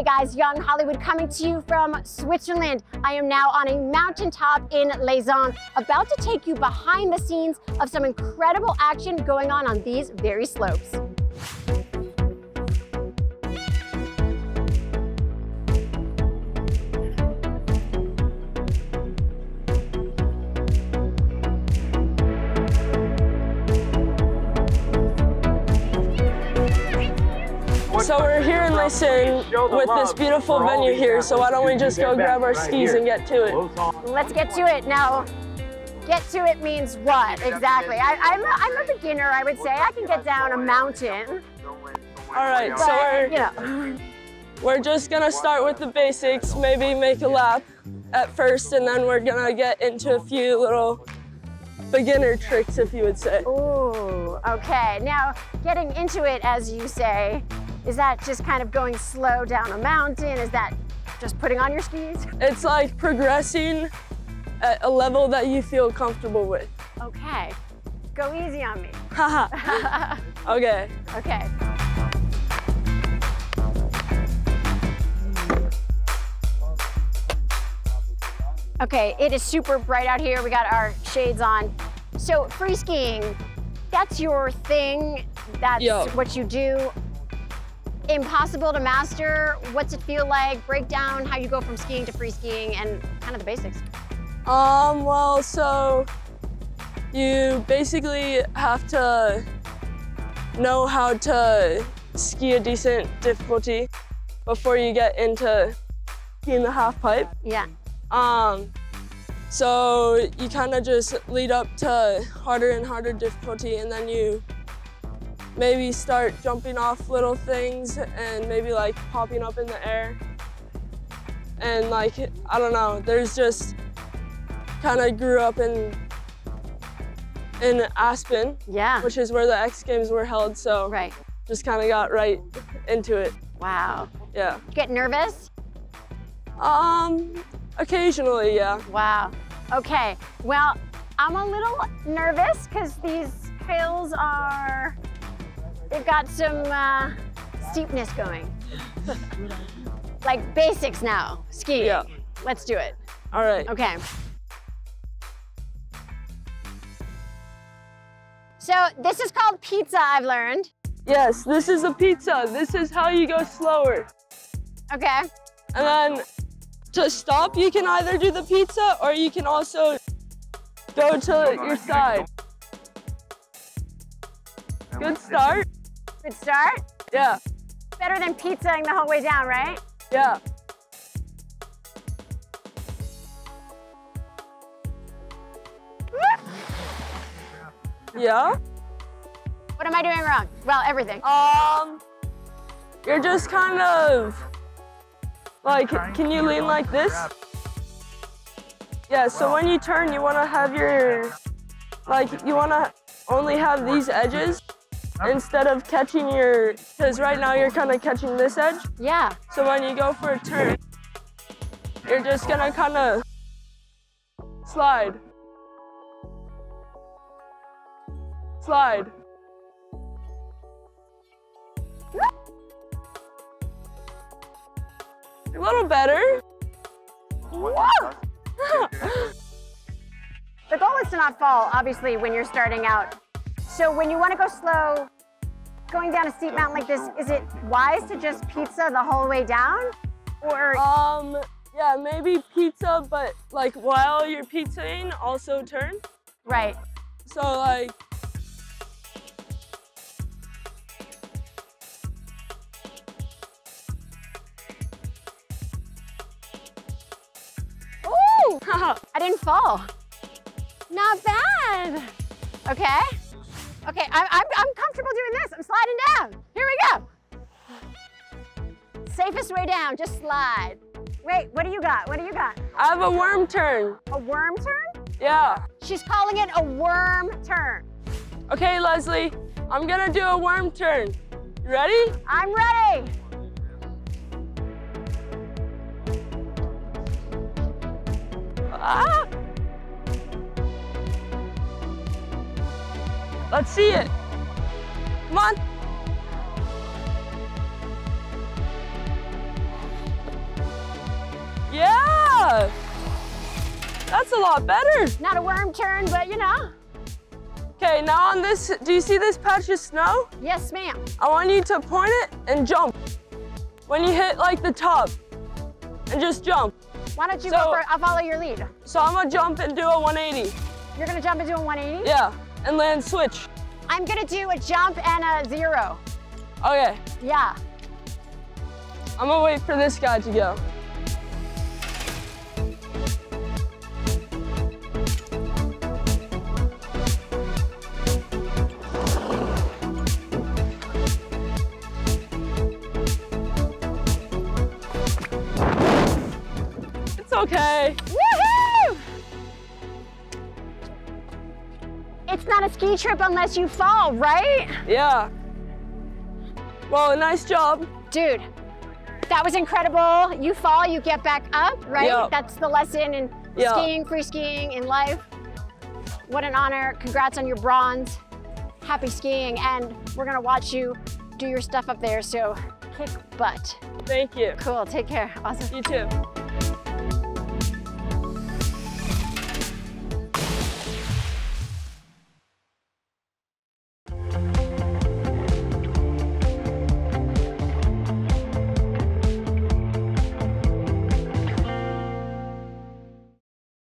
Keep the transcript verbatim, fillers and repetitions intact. Hey guys, Young Hollywood coming to you from Switzerland. I am now on a mountaintop in Leysin, about to take you behind the scenes of some incredible action going on on these very slopes. So we're here in Leysin with this beautiful venue here, so why don't we just go grab our skis and get to it. Let's get to it. Now, get to it means what exactly? I, I'm, a, I'm a beginner, I would say. I can get down a mountain. All right, so we're, you know. we're just going to start with the basics, maybe make a lap at first, and then we're going to get into a few little beginner tricks, if you would say. Ooh, okay. Now, getting into it, as you say, is that just kind of going slow down a mountain? Is that just putting on your skis? It's like progressing at a level that you feel comfortable with. Okay, go easy on me. Haha, okay. Okay. Okay, it is super bright out here. We got our shades on. So free skiing, that's your thing. That's Yo. what you do. Impossible to master. What's it feel like? Break down how you go from skiing to free skiing and kind of the basics. Um, well, so you basically have to know how to ski a decent difficulty before you get into skiing the half pipe. Yeah. Um, so you kind of just lead up to harder and harder difficulty, and then you maybe start jumping off little things and maybe like popping up in the air. And like, I don't know, there's just kind of grew up in in Aspen, yeah. which is where the X Games were held. So right. just kind of got right into it. Wow. Yeah. Get nervous? Um, occasionally, yeah. Wow. Okay, well, I'm a little nervous because these trails are They've got some uh, steepness going. Like basics now, skiing. Yeah. Let's do it. All right. Okay. So this is called pizza, I've learned. Yes, this is a pizza. This is how you go slower. Okay. And then to stop, you can either do the pizza or you can also go to your side. Good start. Good start? Yeah. Better than pizzaing the whole way down, right? Yeah. Yeah? What am I doing wrong? Well, everything. Um, you're just kind of like, can you lean like this? Yeah, so when you turn, you want to have your, like, you want to only have these edges. Instead of catching your, because right now you're kind of catching this edge. Yeah. So when you go for a turn, you're just gonna kind of slide. Slide. A little better. The goal is to not fall, obviously, when you're starting out. So when you want to go slow, going down a steep mountain like this, is it wise to just pizza the whole way down? Or um, yeah, maybe pizza, but like while you're pizzaing, also turn. Right. So like. Ooh! I didn't fall. Not bad. Okay. Okay, I'm, I'm, I'm comfortable doing this. I'm sliding down. Here we go. Safest way down, just slide. Wait, what do you got? What do you got? I have a worm turn. A worm turn? Yeah. She's calling it a worm turn. Okay, Leslie, I'm gonna do a worm turn. You ready? I'm ready. Ah! Let's see it. Come on. stuff. That's a lot better. Not a worm turn, but you know. Okay, now on this, do you see this patch of snow? Yes, ma'am. I want you to point it and jump. When you hit like the top, and just jump. Why don't you so, go for, I'll follow your lead. So I'm gonna jump and do a one eighty. You're gonna jump and do a one eighty? Yeah, and land switch. I'm gonna do a jump and a zero. Okay. Yeah. I'm gonna wait for this guy to go. It's okay. Woohoo! It's not a ski trip unless you fall, right? Yeah. Well, nice job. Dude. That was incredible. You fall, you get back up, right? Yep. That's the lesson in yep. skiing, free skiing, in life. What an honor. Congrats on your bronze. Happy skiing. And we're going to watch you do your stuff up there. So kick butt. Thank you. Cool. Take care. Awesome. You too.